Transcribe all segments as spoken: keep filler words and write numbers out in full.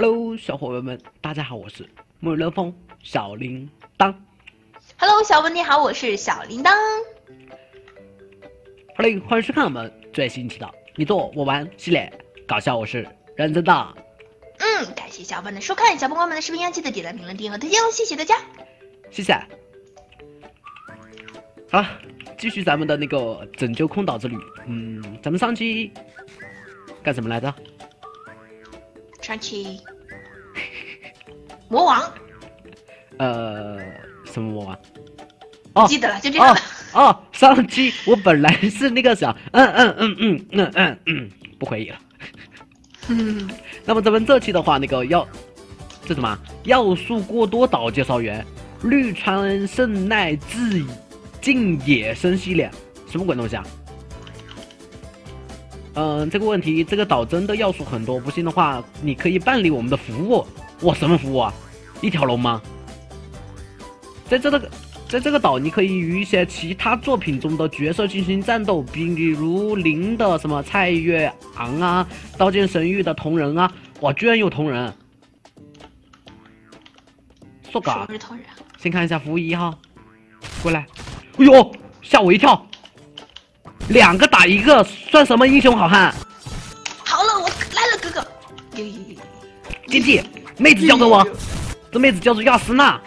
Hello， 小伙伴们，大家好，我是沐雨乐风小铃铛。Hello， 小文你好，我是小铃铛。Hello， 欢迎收看我们最新一期的你做我玩系列，搞笑我是认真的。嗯，感谢小文的收看，小朋友们的视频要记得点赞、评论、订阅和推荐哦，谢谢大家。谢谢。好了，继续咱们的那个拯救空岛之旅。嗯，咱们上期干什么来着？上期魔王，呃，什么魔王？哦，记得了，就这样了。哦，哦上期我本来是那个啥，嗯嗯嗯嗯嗯嗯嗯，不回忆了。嗯，那么咱们这期的话，那个要这什么要素过多岛介绍员，绿川胜奈自尽野生系列，什么鬼东西啊？嗯，这个问题，这个岛真的要素很多，不信的话，你可以办理我们的服务。哇，什么服务啊？一条龙吗？在这个，在这个岛，你可以与一些其他作品中的角色进行战斗，比如零的什么蔡月昂啊，刀剑神域的同人啊。哇，居然有同人！说嘎。不是同人。先看一下服务一号，过来。哎呦，吓我一跳！两个打一个，算什么英雄好汉？好了，我来了，哥哥。弟弟，妹子交给我。这妹子叫做亚斯娜。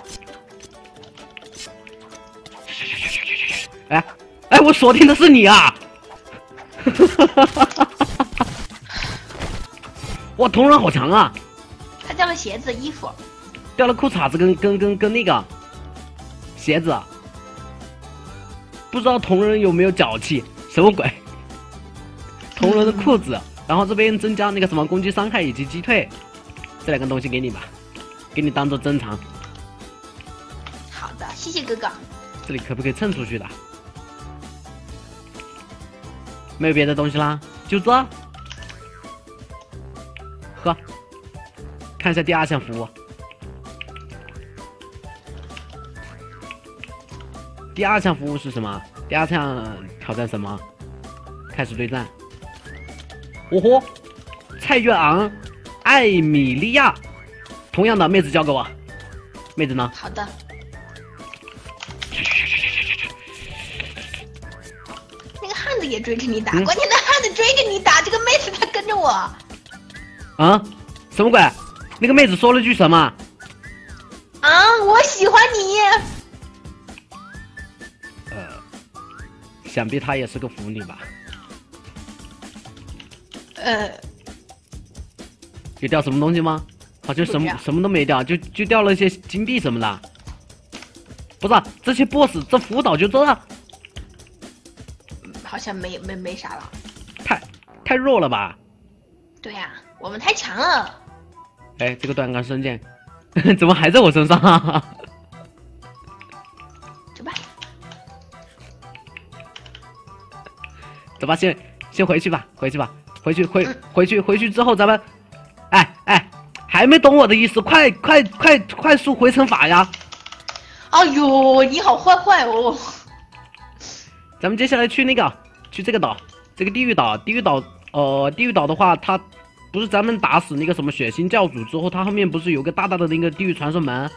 哎哎，我锁定的是你啊！哇，同人好强啊！他掉了鞋子、衣服，掉了裤衩子跟跟跟跟那个鞋子，不知道同人有没有脚气。什么鬼？同人的裤子，然后这边增加那个什么攻击伤害以及击退，这两个东西给你吧，给你当做珍藏。好的，谢谢哥哥。这里可不可以蹭出去的？没有别的东西啦，就这。喝，看一下第二项服务。第二项服务是什么？第二项挑战什么？开始对战。哦豁，蔡月昂、艾米莉亚，同样的妹子交给我。妹子呢？好的。那个汉子也追着你打，嗯、关键那汉子追着你打，这个妹子她跟着我。啊？什么鬼？那个妹子说了句什么？啊，我喜欢你。想必他也是个腐女吧？呃，有掉什么东西吗？好像什么什么都没掉，就就掉了一些金币什么的。不是这些 boss， 这辅导就这。好像没没没啥了。太太弱了吧？对呀、啊，我们太强了。哎，这个断钢神剑怎么还在我身上、啊？走吧，先先回去吧，回去吧，回去回回去回去之后咱们，哎哎，还没懂我的意思，快快快快速回城法呀！哎呦，你好坏坏哦！咱们接下来去那个去这个岛，这个地狱岛，地狱岛，呃，地狱岛的话，它不是咱们打死那个什么血腥教主之后，它后面不是有个大大的那个地狱传送门，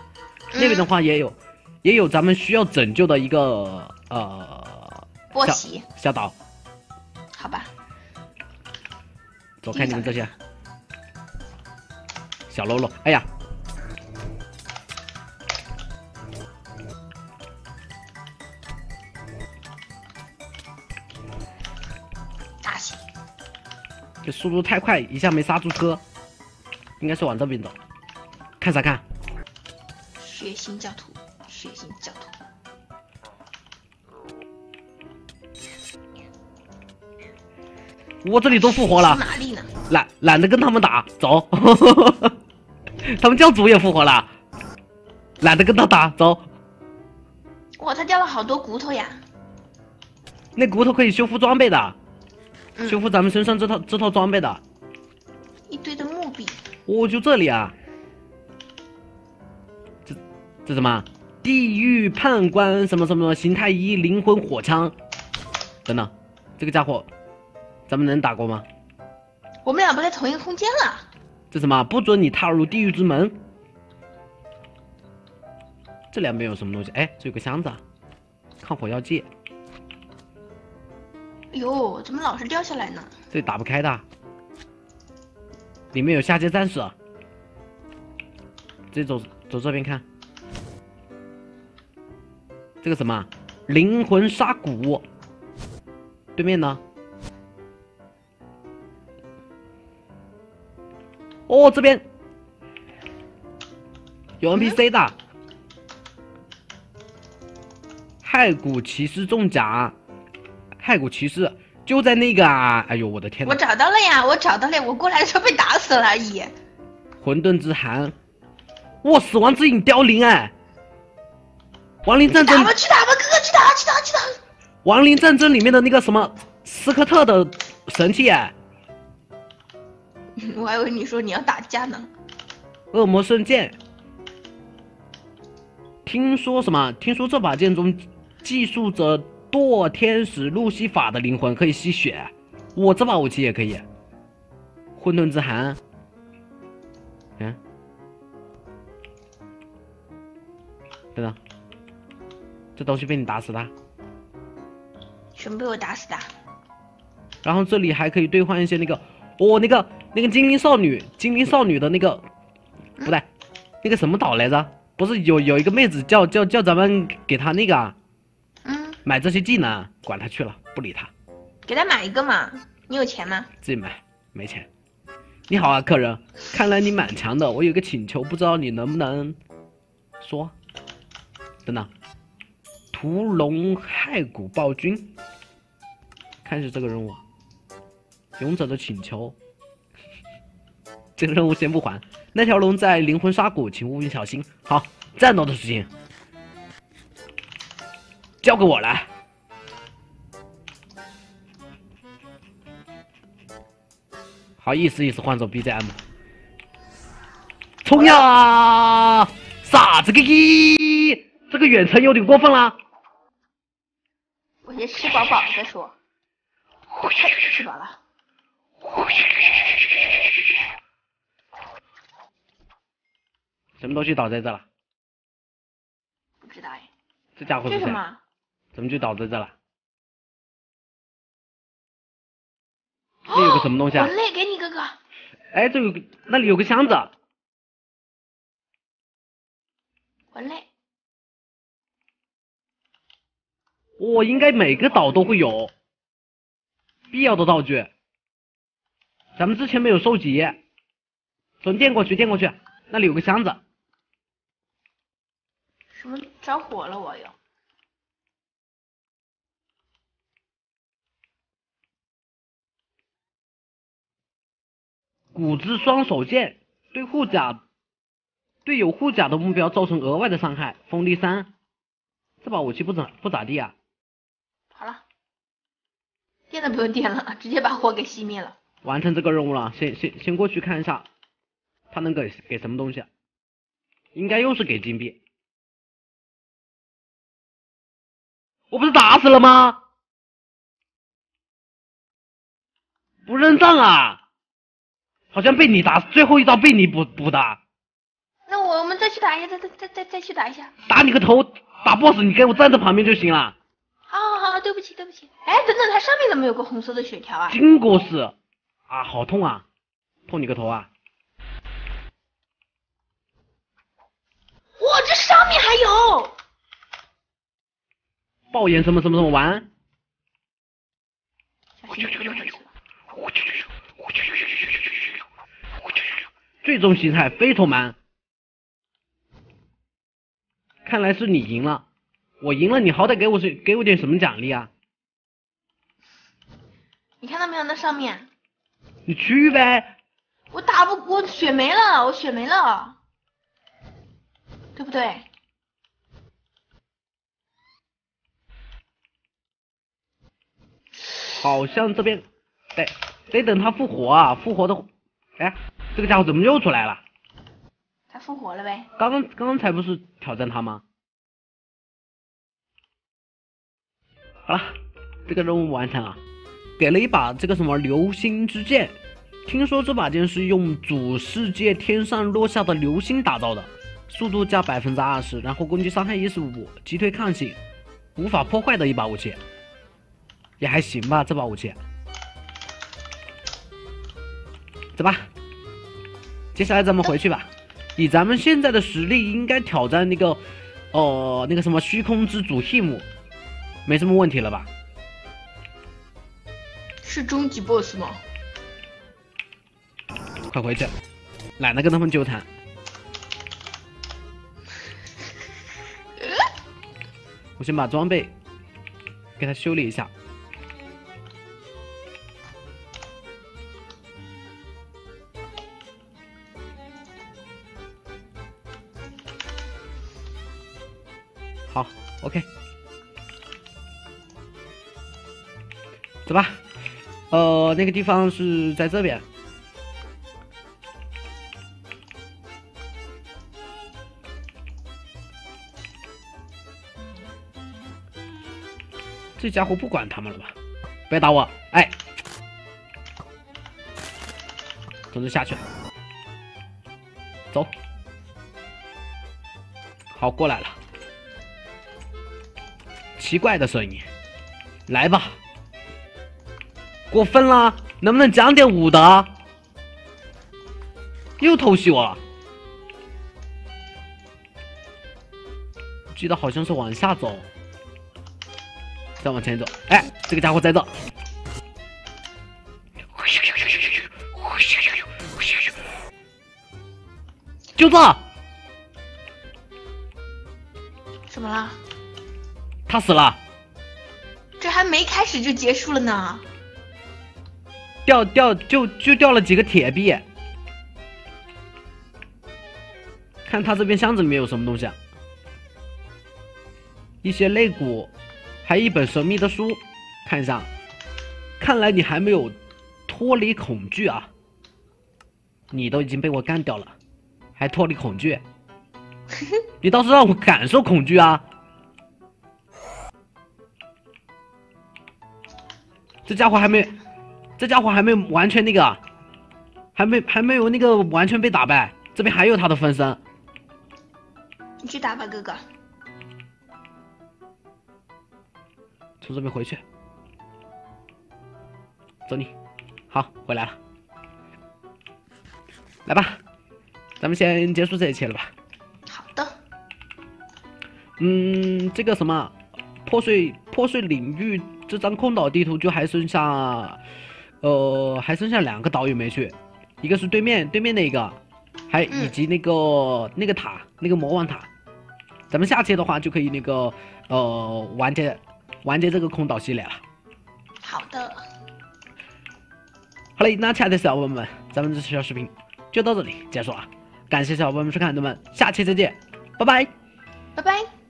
那边的话也有、嗯、也有咱们需要拯救的一个呃波奇小岛。好吧，走开你们这些小喽啰！哎呀，大喜！这速度太快，一下没刹住车，应该是往这边走。看啥看？血腥教徒，血腥教徒。我这里都复活了，哪里呢？懒懒得跟他们打，走。他们教主也复活了，懒得跟他打，走。哇，他掉了好多骨头呀！那骨头可以修复装备的，嗯、修复咱们身上这套这套装备的。一堆的墓壁。哦，就这里啊。这这什么？地狱判官什么什么形态一灵魂火枪，等等，这个家伙。咱们能打过吗？我们俩不在同一个空间了。这什么？不准你踏入地狱之门。这两边有什么东西？哎，这有个箱子，抗火药剂。哎呦，怎么老是掉下来呢？这打不开的。里面有下界战士。直接走走这边看。这个什么？灵魂沙谷。对面呢？ 哦，这边有 N P C 的，骸骨骑士中奖，骸骨骑士就在那个啊！哎呦，我的天！我找到了呀，我找到了，我过来的时候被打死了而已。混沌之寒，哇，死亡之影凋零哎！亡灵战争，去打吧，去打吧，哥哥，去打，去打，去打！亡灵战争里面的那个什么斯科特的神器哎。 我还以为你说你要打架呢。恶魔圣剑，听说什么？听说这把剑中寄宿着堕天使路西法的灵魂，可以吸血。我这把武器也可以。混沌之寒，嗯，等等，这东西被你打死的？全部被我打死的。然后这里还可以兑换一些那个，哦，那个。 那个精灵少女，精灵少女的那个，不对，那个什么岛来着？不是有有一个妹子叫叫叫咱们给她那个啊，嗯，买这些技能，管她去了，不理她。给她买一个嘛，你有钱吗？自己买，没钱。你好啊，客人，看来你蛮强的。我有个请求，不知道你能不能说？等等，屠龙骸骨暴君，开始这个任务，勇者的请求。 这个任务先不还，那条龙在灵魂沙谷，请务必小心。好，战斗的事情交给我来。好，意思意思换首 B G M。冲呀，傻子哥哥！这个远程有点过分了。我先吃饱饱再说。吃饱了。 什么东西倒在这了？不知道哎。这家伙是谁？怎么就倒在这了？那有个什么东西啊？我累，给你哥哥。哎，这有个那里有个箱子。我累。我应该每个岛都会有必要的道具。咱们之前没有收集。从电过去，电过去，那里有个箱子。 怎么着火了？我又。骨之双手剑对护甲，对有护甲的目标造成额外的伤害，锋利三。这把武器不咋不咋地啊。好了，电都不用电了，直接把火给熄灭了。完成这个任务了，先先先过去看一下，他能给给什么东西？应该又是给金币。 我不是打死了吗？不认账啊！好像被你打，最后一招被你补补的。那我们再去打一下，再再再再再去打一下。打你个头！打 boss， 你给我站在旁边就行了。好好好，对不起对不起。哎，等等，它上面怎么有个红色的血条啊？金果是啊，好痛啊！痛你个头啊！哇，这上面还有。 爆炎什么什么什么玩？最终形态非常蛮。看来是你赢了，我赢了，你好歹给我是给我点什么奖励啊？你看到没有？那上面。你去呗。我打不，我血没了，我血没了，对不对？ 好像这边得得等他复活啊！复活的，哎，这个家伙怎么又出来了？他复活了呗。刚刚刚才不是挑战他吗？好了，这个任务完成了，给了一把这个什么流星之剑，听说这把剑是用主世界天上落下的流星打造的，速度加 百分之二十， 然后攻击伤害 一十五， 击退抗性，无法破坏的一把武器，也还行吧这把武器。走吧，接下来咱们回去吧。以咱们现在的实力，应该挑战那个，呃，那个什么虚空之主 Him， 没什么问题了吧？是终极 boss 吗？ 快回去，懒得跟他们纠缠。我先把装备给他修理一下。好 ，OK， 走吧。呃，那个地方是在这边。 这家伙不管他们了吧？别打我！哎，总之下去了，走。好，过来了。奇怪的声音，来吧。过分了，能不能讲点武德？又偷袭我了。记得好像是往下走。 再往前走，哎，这个家伙在这。就这。怎么了？他死了。这还没开始就结束了呢。掉掉就就掉了几个铁币。看他这边箱子里面有什么东西啊？一些肋骨。 还一本神秘的书，看一下。看来你还没有脱离恐惧啊！你都已经被我干掉了，还脱离恐惧？你倒是让我感受恐惧啊！这家伙还没，这家伙还没完全那个，还没还没有那个完全被打败。这边还有他的分身。你去打吧，哥哥。 从这边回去，走你，好，回来了，来吧，咱们先结束这一切了吧？好的。嗯，这个什么破碎破碎领域这张空岛地图就还剩下，呃，还剩下两个岛屿没去，一个是对面对面那个，还以及那个、嗯、那个塔那个魔王塔，咱们下期的话就可以那个呃完结。 完结这个空岛系列了。好的。好嘞，那亲爱的小伙伴们，咱们这期的视频就到这里结束啊！感谢小伙伴们收看，咱们下期再见，拜拜，拜拜。